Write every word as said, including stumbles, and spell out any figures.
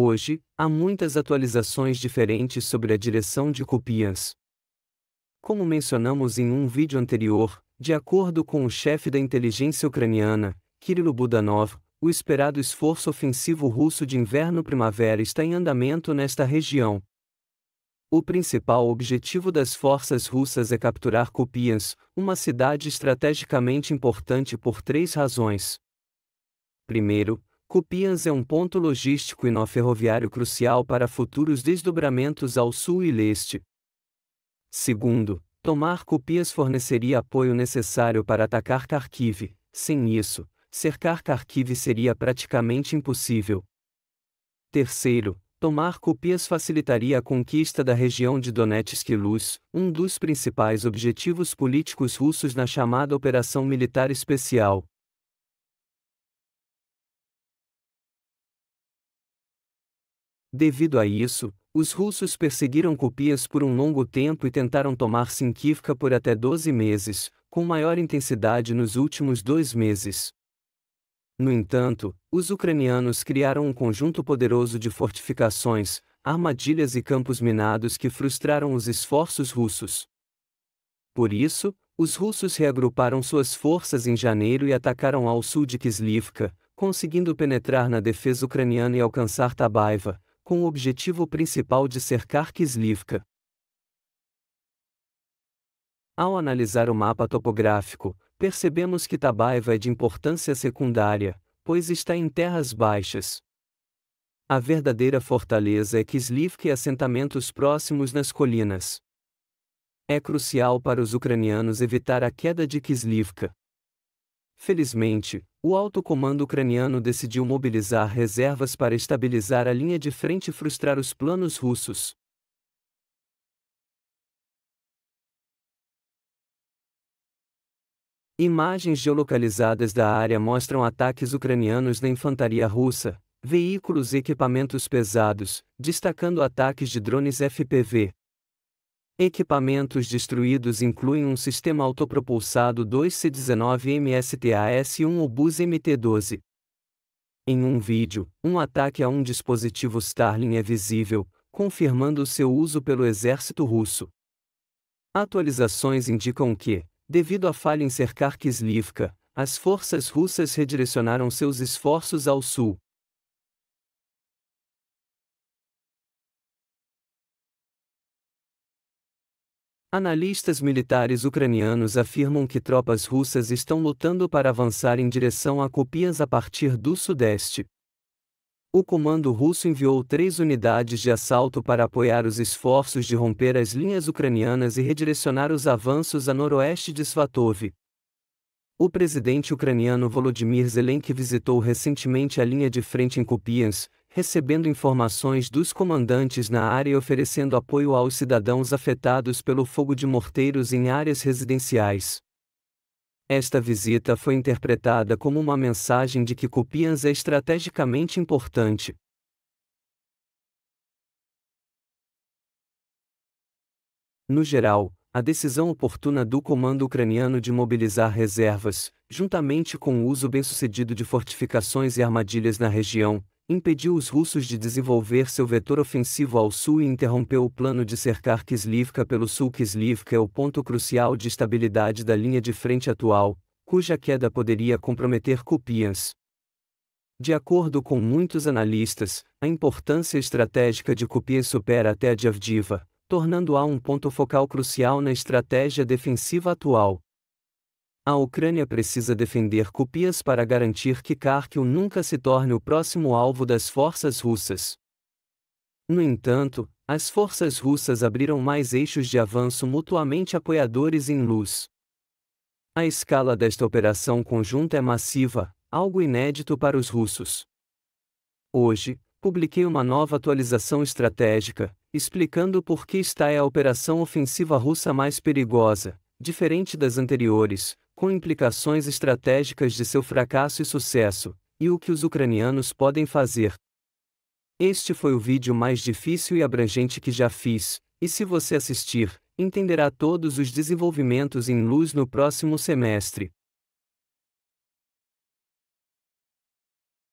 Hoje, há muitas atualizações diferentes sobre a direção de Kupiansk. Como mencionamos em um vídeo anterior, de acordo com o chefe da inteligência ucraniana, Kyrylo Budanov, o esperado esforço ofensivo russo de inverno-primavera está em andamento nesta região. O principal objetivo das forças russas é capturar Kupiansk, uma cidade estrategicamente importante por três razões. Primeiro, Kupiansk é um ponto logístico e nó ferroviário crucial para futuros desdobramentos ao sul e leste. Segundo, tomar Kupiansk forneceria apoio necessário para atacar Kharkiv. Sem isso, cercar Kharkiv seria praticamente impossível. Terceiro, tomar Kupiansk facilitaria a conquista da região de Donetsk e Luhansk, um dos principais objetivos políticos russos na chamada Operação Militar Especial. Devido a isso, os russos perseguiram Kupiansk por um longo tempo e tentaram tomar Sinkivka por até doze meses, com maior intensidade nos últimos dois meses. No entanto, os ucranianos criaram um conjunto poderoso de fortificações, armadilhas e campos minados que frustraram os esforços russos. Por isso, os russos reagruparam suas forças em janeiro e atacaram ao sul de Kyslivka, conseguindo penetrar na defesa ucraniana e alcançar Tabaivka, com o objetivo principal de cercar Kyslivka. Ao analisar o mapa topográfico, percebemos que Tabaivka é de importância secundária, pois está em terras baixas. A verdadeira fortaleza é Kyslivka e assentamentos próximos nas colinas. É crucial para os ucranianos evitar a queda de Kyslivka. Felizmente, o alto comando ucraniano decidiu mobilizar reservas para estabilizar a linha de frente e frustrar os planos russos. Imagens geolocalizadas da área mostram ataques ucranianos na infantaria russa, veículos e equipamentos pesados, destacando ataques de drones F P V. Equipamentos destruídos incluem um sistema autopropulsado dois C dezenove M S T A S um Obus M T doze. Em um vídeo, um ataque a um dispositivo Starlink é visível, confirmando seu uso pelo exército russo. Atualizações indicam que, devido à falha em cercar Kyslivka, as forças russas redirecionaram seus esforços ao sul. Analistas militares ucranianos afirmam que tropas russas estão lutando para avançar em direção a Kupiansk a partir do sudeste. O comando russo enviou três unidades de assalto para apoiar os esforços de romper as linhas ucranianas e redirecionar os avanços a noroeste de Svatove. O presidente ucraniano Volodymyr Zelensky visitou recentemente a linha de frente em Kupiansk, recebendo informações dos comandantes na área e oferecendo apoio aos cidadãos afetados pelo fogo de morteiros em áreas residenciais. Esta visita foi interpretada como uma mensagem de que Kupiansk é estrategicamente importante. No geral, a decisão oportuna do comando ucraniano de mobilizar reservas, juntamente com o uso bem-sucedido de fortificações e armadilhas na região, impediu os russos de desenvolver seu vetor ofensivo ao sul e interrompeu o plano de cercar Kyslivka pelo sul. Kyslivka é o ponto crucial de estabilidade da linha de frente atual, cuja queda poderia comprometer Kupiansk. De acordo com muitos analistas, a importância estratégica de Kupiansk supera até a de Avdiivka, tornando-a um ponto focal crucial na estratégia defensiva atual. A Ucrânia precisa defender Kupiansk para garantir que Kharkiv nunca se torne o próximo alvo das forças russas. No entanto, as forças russas abriram mais eixos de avanço mutuamente apoiadores em Luhansk. A escala desta operação conjunta é massiva, algo inédito para os russos. Hoje, publiquei uma nova atualização estratégica, explicando por que esta é a operação ofensiva russa mais perigosa, diferente das anteriores, com implicações estratégicas de seu fracasso e sucesso, e o que os ucranianos podem fazer. Este foi o vídeo mais difícil e abrangente que já fiz, e se você assistir, entenderá todos os desenvolvimentos em luz no próximo semestre.